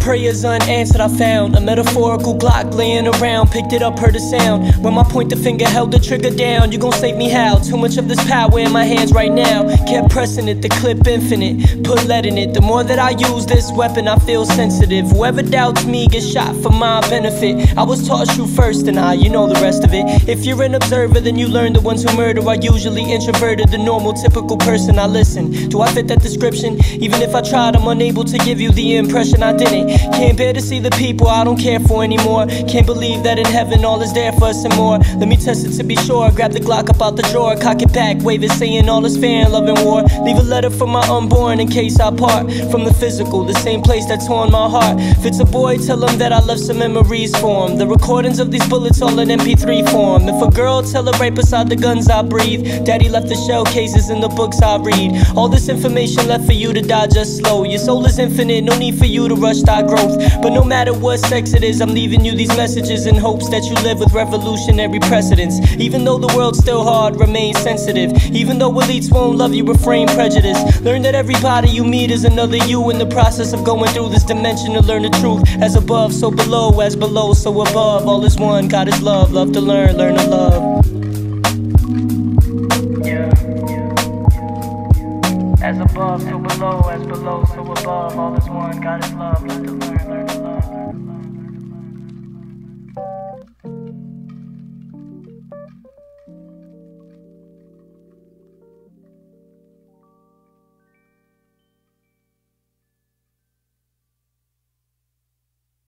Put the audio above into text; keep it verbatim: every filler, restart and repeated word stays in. Prayers unanswered, I found a metaphorical Glock laying around. Picked it up, heard a sound. When I point the finger, held the trigger down. You gon' save me how? Too much of this power in my hands right now. Kept pressing it, the clip infinite, put lead in it. The more that I use this weapon, I feel sensitive. Whoever doubts me gets shot for my benefit. I was taught shoot first and I, you know the rest of it. If you're an observer, then you learn the ones who murder are usually introverted. The normal, typical person, I listen. Do I fit that description? Even if I tried, I'm unable to give you the impression I didn't. Can't bear to see the people I don't care for anymore. Can't believe that in heaven all is there for us and more. Let me test it to be sure. Grab the Glock up out the drawer, cock it back, wave it, saying all is fair in love and war. Leave a letter for my unborn in case I part from the physical, the same place that torn my heart. If it's a boy, tell him that I left some memories for him. The recordings of these bullets all in M P three form. If a girl, tell her right beside the guns I breathe. Daddy left the shell cases in the books I read. All this information left for you to digest slow. Your soul is infinite, no need for you to rush thy growth. But no matter what sex it is, I'm leaving you these messages in hopes that you live with revolutionary precedents. Even though the world's still hard, remain sensitive. Even though elites won't love you, refrain prejudice. Learn that everybody you meet is another you. In the process of going through this dimension to learn the truth, as above, so below, as below, so above. All is one, God is love, love to learn, learn to love. Yeah. As above, so below, as below, so above. All is one, God is love, love to learn, learn to love, learn to love.